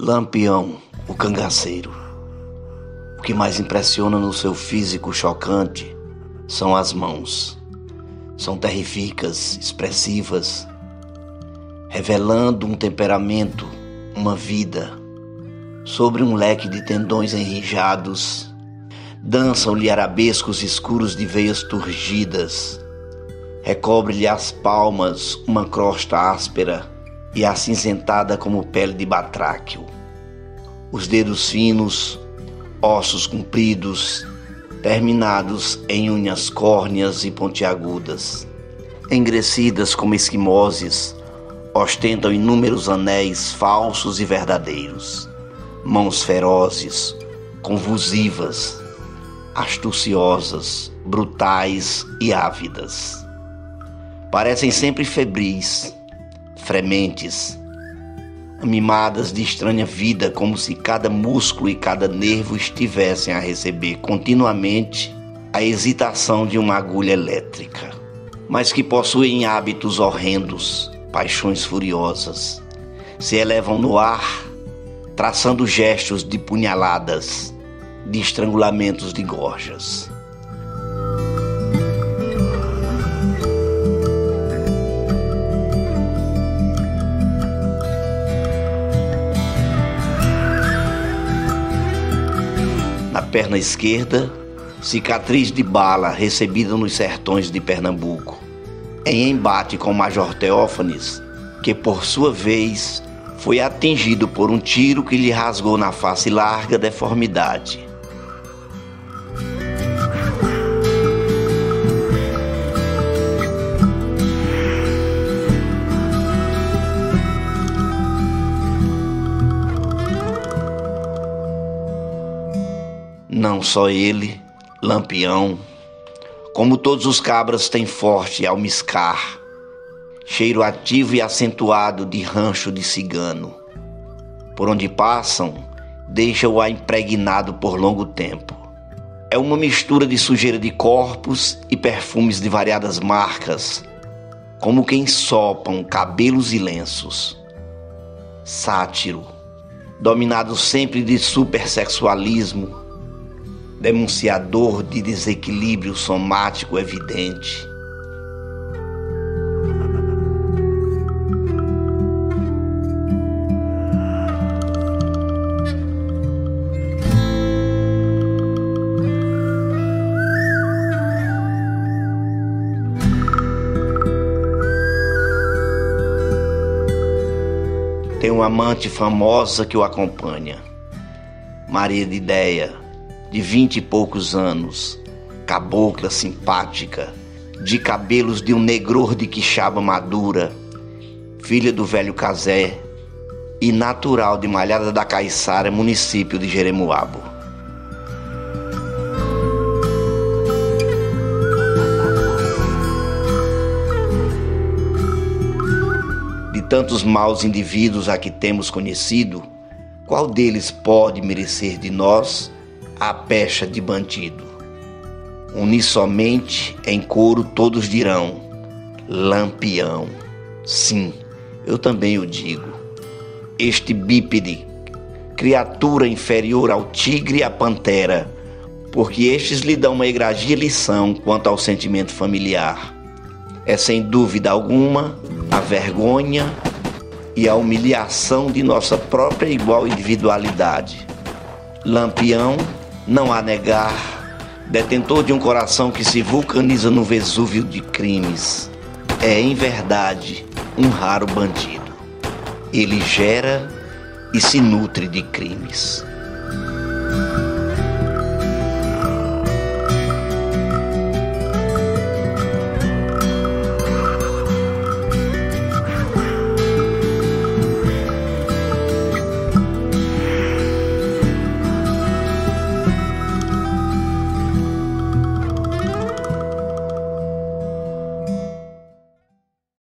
Lampião, o cangaceiro. O que mais impressiona no seu físico chocante são as mãos. São terríficas, expressivas, revelando um temperamento, uma vida. Sobre um leque de tendões enrijados, dançam-lhe arabescos escuros de veias turgidas. Recobre-lhe as palmas uma crosta áspera e acinzentada como pele de batráquio. Os dedos finos, ossos compridos, terminados em unhas córneas e pontiagudas. Engrecidas como esquimoses, ostentam inúmeros anéis falsos e verdadeiros. Mãos ferozes, convulsivas, astuciosas, brutais e ávidas. Parecem sempre febris, frementes, mimadas de estranha vida, como se cada músculo e cada nervo estivessem a receber continuamente a hesitação de uma agulha elétrica, mas que possuem hábitos horrendos, paixões furiosas, se elevam no ar, traçando gestos de punhaladas, de estrangulamentos de gorjas. Perna esquerda, cicatriz de bala recebida nos sertões de Pernambuco, em embate com o Major Teófanes, que por sua vez foi atingido por um tiro que lhe rasgou na face larga deformidade. Não só ele, Lampião, como todos os cabras, tem forte almiscar, cheiro ativo e acentuado de rancho de cigano. Por onde passam, deixa-o impregnado por longo tempo. É uma mistura de sujeira de corpos e perfumes de variadas marcas, como quem sopam cabelos e lenços. Sátiro, dominado sempre de supersexualismo, denunciador de desequilíbrio somático evidente. Tem uma amante famosa que o acompanha, Maria de Ideia, de 20 e poucos anos, cabocla simpática, de cabelos de um negror de quixaba madura, filha do velho Cazé e natural de Malhada da Caiçara, município de Jeremoabo. De tantos maus indivíduos a que temos conhecido, qual deles pode merecer de nós a pecha de bandido? Uni somente em couro todos dirão: Lampião. Sim, eu também o digo. Este bípede, criatura inferior ao tigre e à pantera, porque estes lhe dão uma egrégia lição quanto ao sentimento familiar. É sem dúvida alguma a vergonha e a humilhação de nossa própria igual individualidade. Lampião, não há negar, detentor de um coração que se vulcaniza no Vesúvio de crimes, é em verdade um raro bandido. Ele gera e se nutre de crimes.